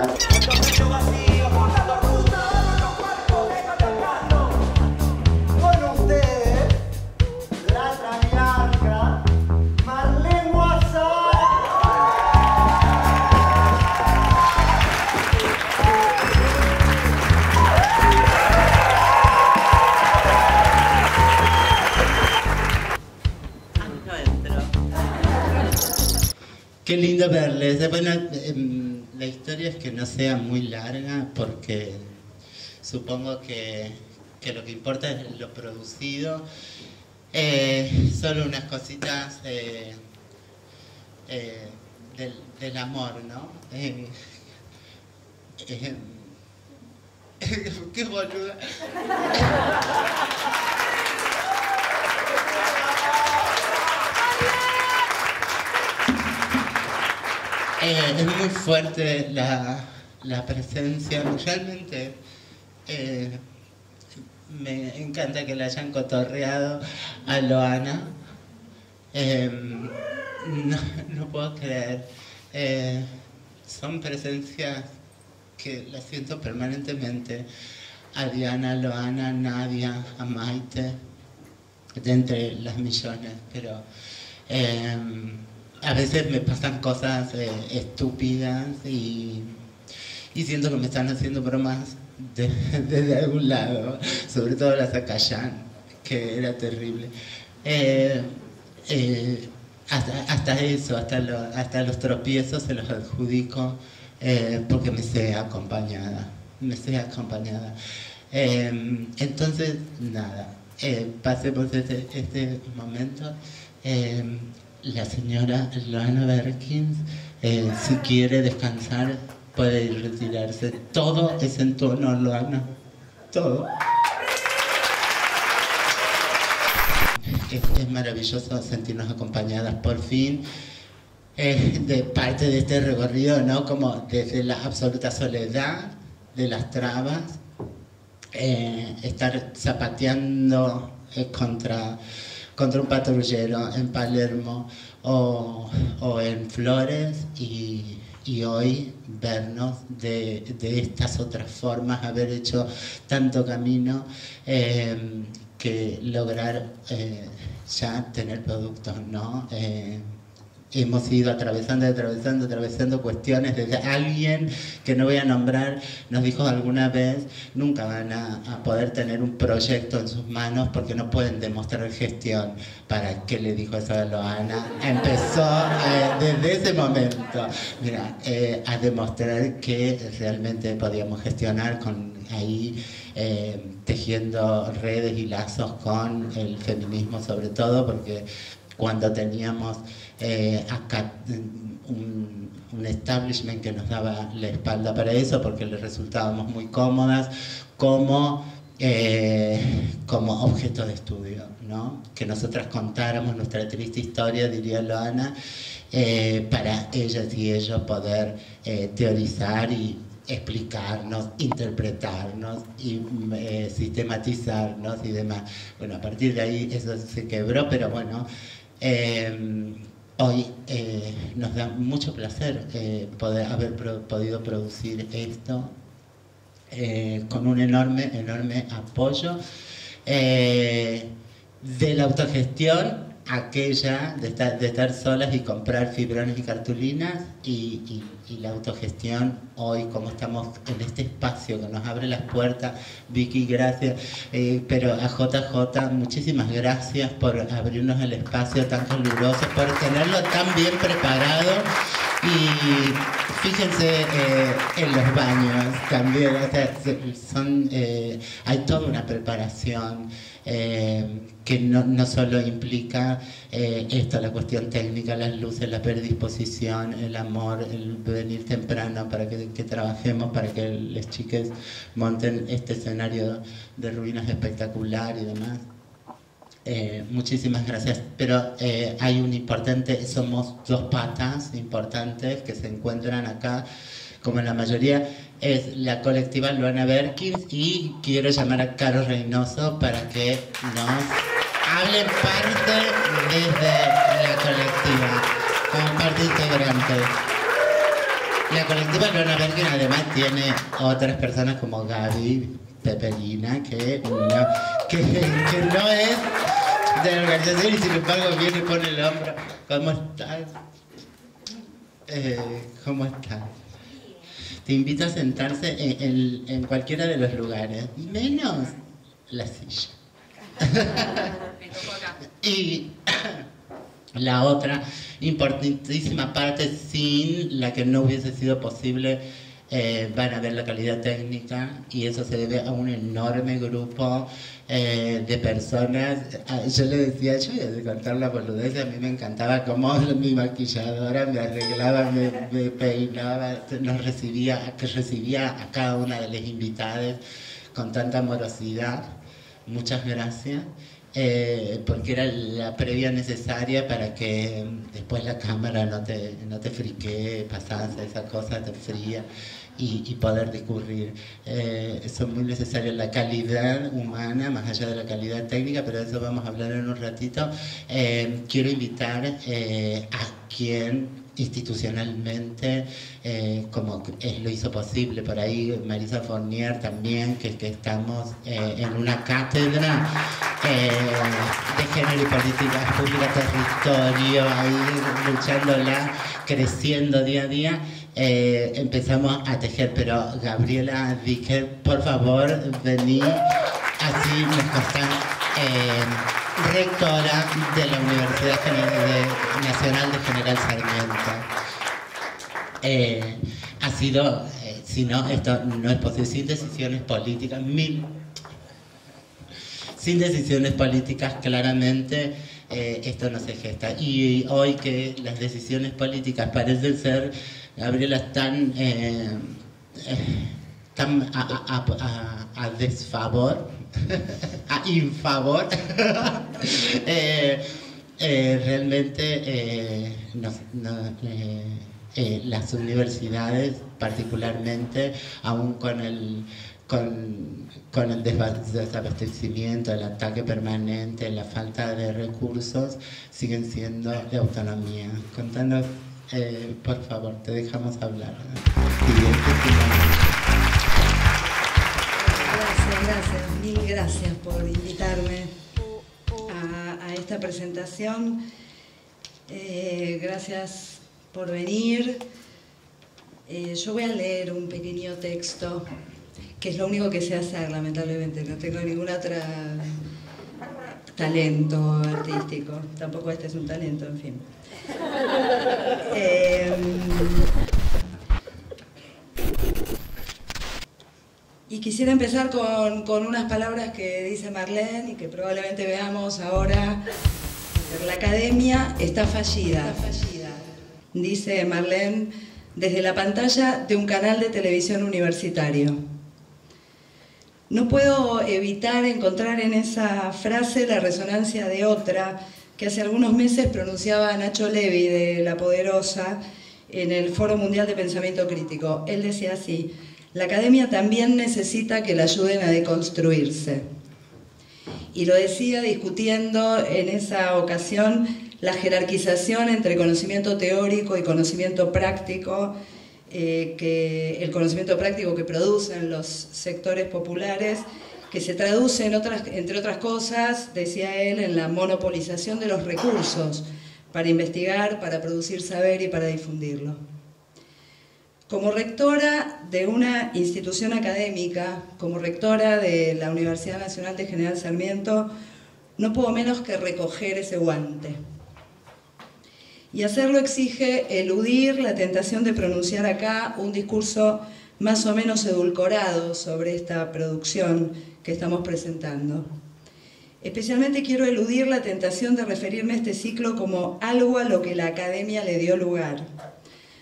nada. Qué lindo verles. Bueno, la historia es que no sea muy larga porque supongo que lo que importa es lo producido. Solo unas cositas del amor, ¿no? ¡Qué boluda! Es muy fuerte la presencia, realmente me encanta que la hayan cotorreado a Lohana, no puedo creer, son presencias que las siento permanentemente, a Diana, a Lohana, a Nadia, a Maite, de entre las millones, pero... a veces me pasan cosas estúpidas y siento que me están haciendo bromas desde algún lado, sobre todo la Zacayán, que era terrible. Hasta eso, hasta los tropiezos se los adjudico porque me sé acompañada. Entonces, nada, pasé por este momento. La señora Lohana Berkins, si quiere descansar, puede ir retirarse. Todo es en tu honor, Lohana. Todo. Es maravilloso sentirnos acompañadas por fin de parte de este recorrido, ¿no? Como desde la absoluta soledad de las trabas, estar zapateando contra un patrullero en Palermo o en Flores y hoy vernos de estas otras formas, haber hecho tanto camino que lograr ya tener productos, ¿no? Hemos ido atravesando cuestiones desde alguien que no voy a nombrar, nos dijo alguna vez, nunca van a poder tener un proyecto en sus manos porque no pueden demostrar gestión. ¿Para qué le dijo eso a Lohana? Empezó desde ese momento, mira, a demostrar que realmente podíamos gestionar con ahí tejiendo redes y lazos con el feminismo sobre todo, porque cuando teníamos acá un establishment que nos daba la espalda para eso, porque le resultábamos muy cómodas como objeto de estudio, ¿no? Que nosotras contáramos nuestra triste historia, diría Lohana, para ellas y ellos poder teorizar y explicarnos, interpretarnos y sistematizarnos y demás. Bueno, a partir de ahí eso se quebró, pero bueno... hoy nos da mucho placer haber podido producir esto con un enorme apoyo de la autogestión, aquella de estar solas y comprar fibrones y cartulinas y la autogestión hoy, como estamos en este espacio que nos abre las puertas. Vicky, gracias, pero a JJ, muchísimas gracias por abrirnos el espacio tan caluroso, por tenerlo tan bien preparado y fíjense en los baños también, o sea, hay toda una preparación que no solo implica esto, la cuestión técnica, las luces, la predisposición, el amor, el venir temprano para que trabajemos, para que las chicas monten este escenario de ruinas espectacular y demás. Muchísimas gracias, pero hay un importante, somos dos patas importantes que se encuentran acá, como en la mayoría, es la colectiva Lohana Berkins, y quiero llamar a Carlos Reynoso para que nos hablen parte desde la colectiva, como parte integrante. La colectiva Lohana Berkins además tiene otras personas como Gaby Perina, que no es de la organización y sin embargo viene y pone el hombro. ¿Cómo estás? ¿Cómo estás? Te invito a sentarse en cualquiera de los lugares, menos la silla. Y la otra importantísima parte sin la que no hubiese sido posible, van a ver la calidad técnica, y eso se debe a un enorme grupo de personas. Yo le decía, yo voy a contar la boludez, a mí me encantaba cómo mi maquilladora me arreglaba, me peinaba, que recibía a cada una de las invitadas con tanta amorosidad. Muchas gracias. Porque era la previa necesaria para que después la cámara no te friquee, pasase esa cosa de fría y poder discurrir. Eso es muy necesario, la calidad humana, más allá de la calidad técnica, pero de eso vamos a hablar en un ratito. Quiero invitar a quien institucionalmente, como lo hizo posible por ahí Marisa Fournier también, que estamos en una cátedra de género y políticas públicas, territorio, ahí luchándola, creciendo día a día. Empezamos a tejer, pero Gabriela Diker, por favor, vení, así nos costan. Rectora de la Universidad Nacional de General Sarmiento. Ha sido, si no, esto no es posible, sin decisiones políticas, sin decisiones políticas claramente esto no se gesta. Y hoy que las decisiones políticas parecen ser, Gabriela, tan a desfavor, a infavor, realmente las universidades, particularmente, aún con el desabastecimiento, el ataque permanente, la falta de recursos, siguen siendo de autonomía. Contanos, por favor, te dejamos hablar. Gracias, mil gracias por invitarme a esta presentación. Gracias por venir. Yo voy a leer un pequeño texto, que es lo único que sé hacer, lamentablemente. No tengo ningún otro talento artístico. Tampoco este es un talento, en fin. Y quisiera empezar con unas palabras que dice Marlene y que probablemente veamos ahora. La academia está fallida. Dice Marlene desde la pantalla de un canal de televisión universitario. No puedo evitar encontrar en esa frase la resonancia de otra que hace algunos meses pronunciaba Nacho Levy de La Poderosa en el Foro Mundial de Pensamiento Crítico. Él decía así: la academia también necesita que la ayuden a deconstruirse. Y lo decía discutiendo en esa ocasión la jerarquización entre conocimiento teórico y conocimiento práctico, el conocimiento práctico que producen los sectores populares, que se traduce, entre otras cosas, decía él, en la monopolización de los recursos para investigar, para producir saber y para difundirlo. Como rectora de una institución académica, como rectora de la Universidad Nacional de General Sarmiento, no puedo menos que recoger ese guante. Y hacerlo exige eludir la tentación de pronunciar acá un discurso más o menos edulcorado sobre esta producción que estamos presentando. Especialmente quiero eludir la tentación de referirme a este ciclo como algo a lo que la academia le dio lugar,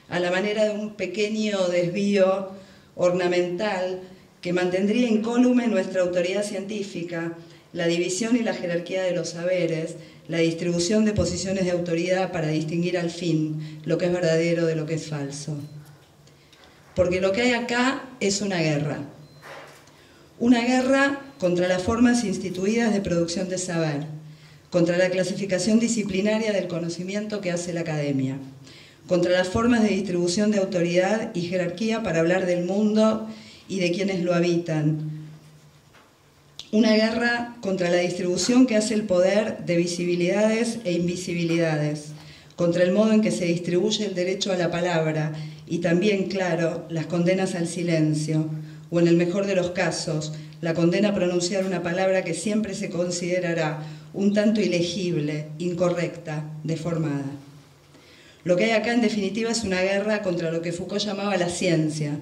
a la manera de un pequeño desvío ornamental que mantendría incólume nuestra autoridad científica, la división y la jerarquía de los saberes, la distribución de posiciones de autoridad para distinguir al fin lo que es verdadero de lo que es falso. Porque lo que hay acá es una guerra contra las formas instituidas de producción de saber, contra la clasificación disciplinaria del conocimiento que hace la academia, contra las formas de distribución de autoridad y jerarquía para hablar del mundo y de quienes lo habitan. Una guerra contra la distribución que hace el poder de visibilidades e invisibilidades, contra el modo en que se distribuye el derecho a la palabra y también, claro, las condenas al silencio, o en el mejor de los casos, la condena a pronunciar una palabra que siempre se considerará un tanto ilegible, incorrecta, deformada. Lo que hay acá, en definitiva, es una guerra contra lo que Foucault llamaba la ciencia,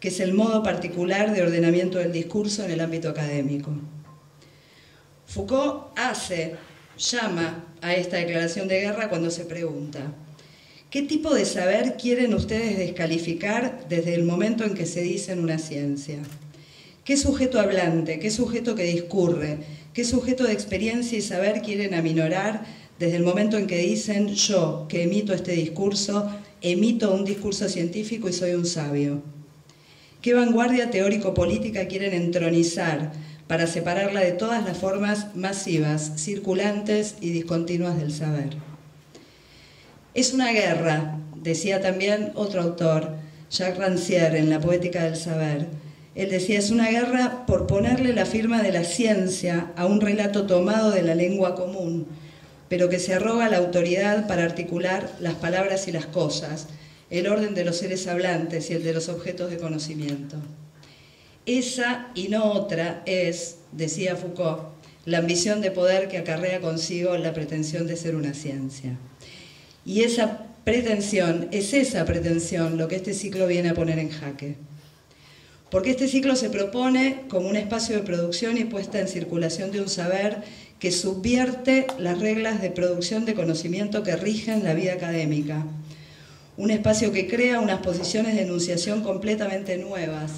que es el modo particular de ordenamiento del discurso en el ámbito académico. Foucault llama a esta declaración de guerra cuando se pregunta: ¿qué tipo de saber quieren ustedes descalificar desde el momento en que se dice en una ciencia? ¿Qué sujeto hablante, qué sujeto que discurre, qué sujeto de experiencia y saber quieren aminorar desde el momento en que dicen: yo, que emito este discurso, emito un discurso científico y soy un sabio? ¿Qué vanguardia teórico-política quieren entronizar para separarla de todas las formas masivas, circulantes y discontinuas del saber? Es una guerra, decía también otro autor, Jacques Rancière, en La Poética del Saber. Él decía: es una guerra por ponerle la firma de la ciencia a un relato tomado de la lengua común, pero que se arroga la autoridad para articular las palabras y las cosas, el orden de los seres hablantes y el de los objetos de conocimiento. Esa y no otra es, decía Foucault, la ambición de poder que acarrea consigo la pretensión de ser una ciencia. Y esa pretensión, lo que este ciclo viene a poner en jaque. Porque este ciclo se propone como un espacio de producción y puesta en circulación de un saber que subvierte las reglas de producción de conocimiento que rigen la vida académica. Un espacio que crea unas posiciones de enunciación completamente nuevas,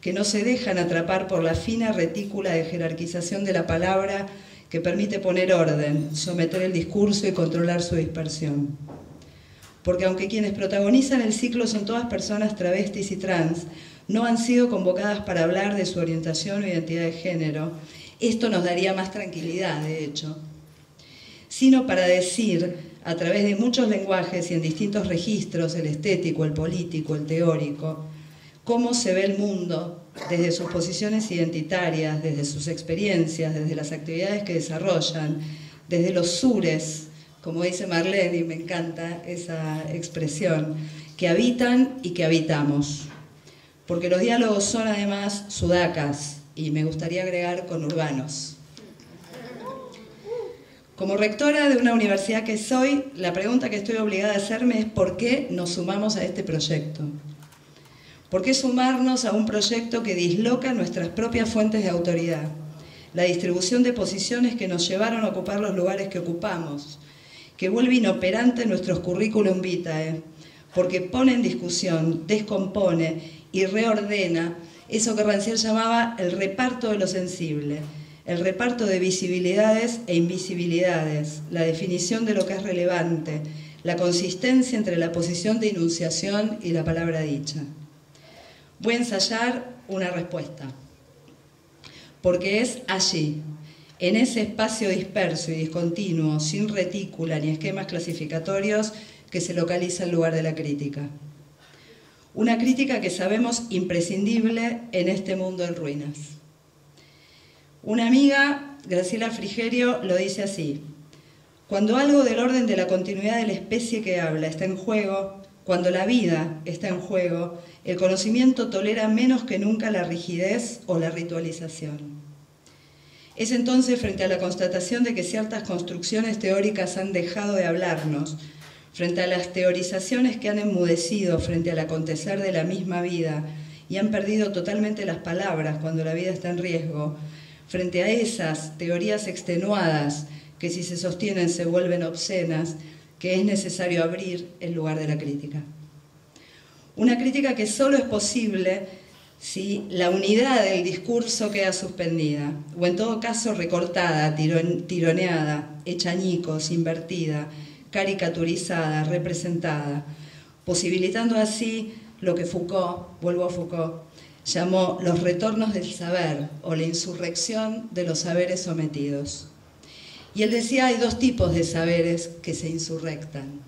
que no se dejan atrapar por la fina retícula de jerarquización de la palabra que permite poner orden, someter el discurso y controlar su dispersión. Porque aunque quienes protagonizan el ciclo son todas personas travestis y trans, no han sido convocadas para hablar de su orientación o identidad de género. Esto nos daría más tranquilidad, de hecho. Sino para decir, a través de muchos lenguajes y en distintos registros, el estético, el político, el teórico, cómo se ve el mundo desde sus posiciones identitarias, desde sus experiencias, desde las actividades que desarrollan, desde los sures, como dice Marlene, y me encanta esa expresión, que habitan y que habitamos. Porque los diálogos son además sudacas, y me gustaría agregar conurbanos. Como rectora de una universidad que soy, la pregunta que estoy obligada a hacerme es: ¿por qué nos sumamos a este proyecto? ¿Por qué sumarnos a un proyecto que disloca nuestras propias fuentes de autoridad? La distribución de posiciones que nos llevaron a ocupar los lugares que ocupamos, que vuelve inoperante nuestros currículum vitae, porque pone en discusión, descompone y reordena eso que Rancière llamaba el reparto de lo sensible, el reparto de visibilidades e invisibilidades, la definición de lo que es relevante, la consistencia entre la posición de enunciación y la palabra dicha. Voy a ensayar una respuesta, porque es allí, en ese espacio disperso y discontinuo, sin retícula ni esquemas clasificatorios, que se localiza el lugar de la crítica. Una crítica que sabemos imprescindible en este mundo en ruinas. Una amiga, Graciela Frigerio, lo dice así: cuando algo del orden de la continuidad de la especie que habla está en juego, cuando la vida está en juego, el conocimiento tolera menos que nunca la rigidez o la ritualización. Es entonces, frente a la constatación de que ciertas construcciones teóricas han dejado de hablarnos, frente a las teorizaciones que han enmudecido frente al acontecer de la misma vida y han perdido totalmente las palabras cuando la vida está en riesgo, frente a esas teorías extenuadas que si se sostienen se vuelven obscenas, que es necesario abrir el lugar de la crítica. Una crítica que solo es posible si la unidad del discurso queda suspendida, o en todo caso recortada, tironeada, hecha añicos, invertida, caricaturizada, representada, posibilitando así lo que Foucault, vuelvo a Foucault, llamó los retornos del saber o la insurrección de los saberes sometidos. Y él decía: hay dos tipos de saberes que se insurrectan.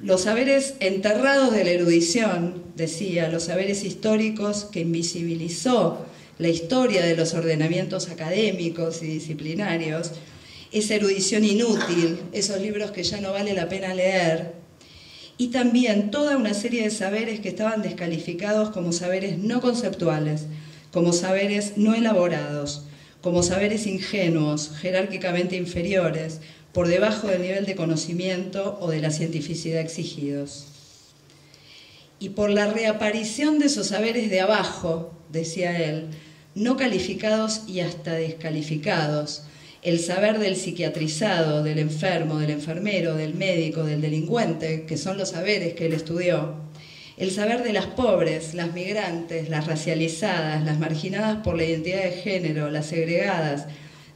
Los saberes enterrados de la erudición, decía, los saberes históricos que invisibilizó la historia de los ordenamientos académicos y disciplinarios, esa erudición inútil, esos libros que ya no vale la pena leer, y también toda una serie de saberes que estaban descalificados como saberes no conceptuales, como saberes no elaborados, como saberes ingenuos, jerárquicamente inferiores, por debajo del nivel de conocimiento o de la cientificidad exigidos. Y por la reaparición de esos saberes de abajo, decía él, no calificados y hasta descalificados, el saber del psiquiatrizado, del enfermo, del enfermero, del médico, del delincuente, que son los saberes que él estudió, el saber de las pobres, las migrantes, las racializadas, las marginadas por la identidad de género, las segregadas,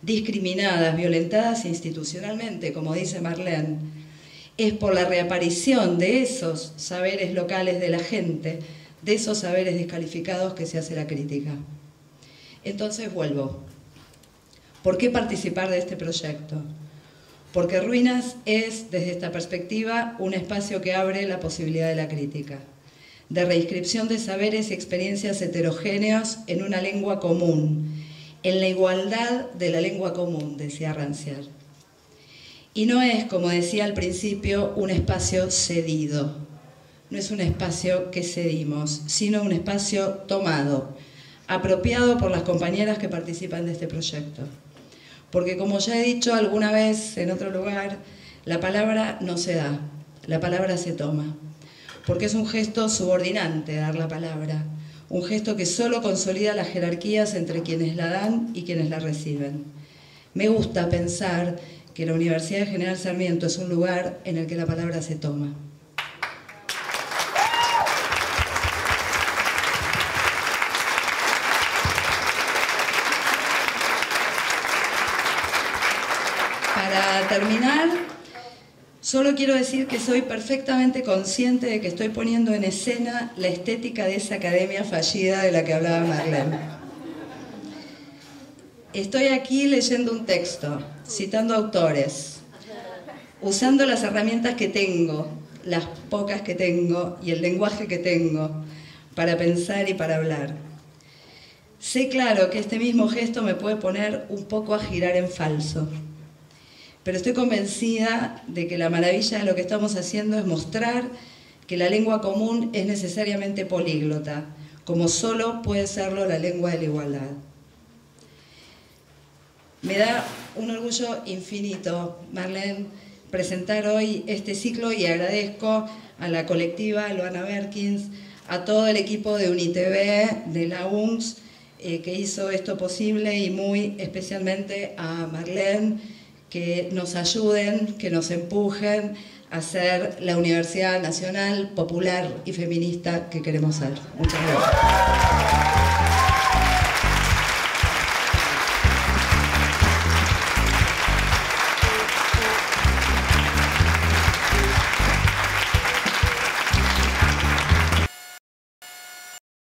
discriminadas, violentadas institucionalmente, como dice Marlene. Es por la reaparición de esos saberes locales de la gente, de esos saberes descalificados, que se hace la crítica. Entonces vuelvo. ¿Por qué participar de este proyecto? Porque Ruinas es, desde esta perspectiva, un espacio que abre la posibilidad de la crítica, de reinscripción de saberes y experiencias heterogéneos en una lengua común, en la igualdad de la lengua común, decía Rancière. Y no es, como decía al principio, un espacio cedido, no es un espacio que cedimos, sino un espacio tomado, apropiado por las compañeras que participan de este proyecto. Porque como ya he dicho alguna vez en otro lugar, la palabra no se da, la palabra se toma. Porque es un gesto subordinante dar la palabra, un gesto que solo consolida las jerarquías entre quienes la dan y quienes la reciben. Me gusta pensar que la Universidad General Sarmiento es un lugar en el que la palabra se toma. Para terminar, solo quiero decir que soy perfectamente consciente de que estoy poniendo en escena la estética de esa academia fallida de la que hablaba Marlene. Estoy aquí leyendo un texto, citando autores, usando las herramientas que tengo, las pocas que tengo y el lenguaje que tengo para pensar y para hablar. Sé claro que este mismo gesto me puede poner un poco a girar en falso. Pero estoy convencida de que la maravilla de lo que estamos haciendo es mostrar que la lengua común es necesariamente políglota, como solo puede serlo la lengua de la igualdad. Me da un orgullo infinito, Marlene, presentar hoy este ciclo y agradezco a la colectiva Lohana Berkins, a todo el equipo de UNITV, de la UNS, que hizo esto posible y muy especialmente a Marlene, que nos ayuden, que nos empujen a ser la Universidad Nacional, popular y feminista que queremos ser. Muchas gracias.